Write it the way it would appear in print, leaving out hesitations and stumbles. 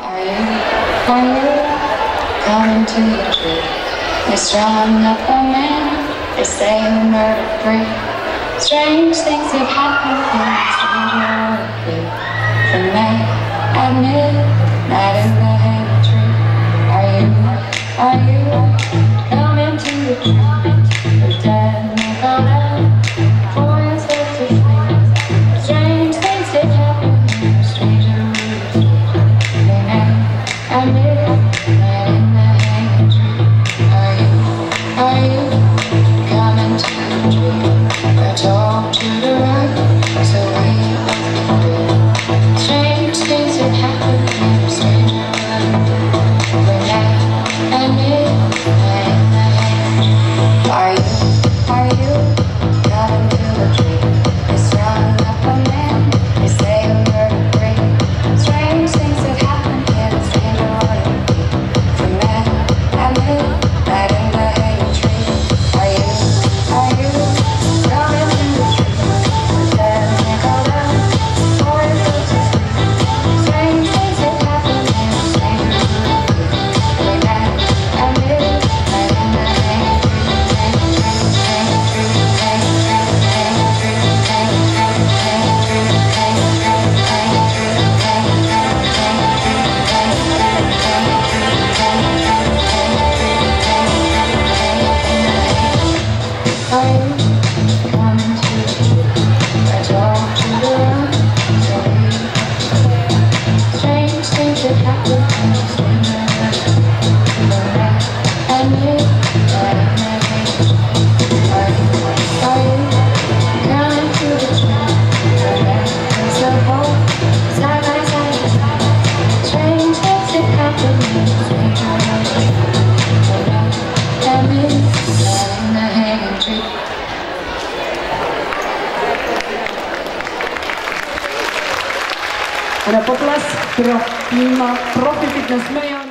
Are you coming to the tree? They strung up a man, they say who murdered three. Strange things have happened here, stranger would be from May at midnight in the hanging tree. Are you coming to the tree? The dead man got out, for your sense of things. Strange things have happened here, stranger would be from May at midnight in the hanging tree. Are you coming to the tree? Talk to the right, so we can do. Strange things that happen here, stranger would be at midnight. Are you coming to the tree? They strung up a man, they say a murder free. Strange things that happen here, stranger would be from men at midnight in the hanging tree. Are you на поклас трьох профі фітнесмена.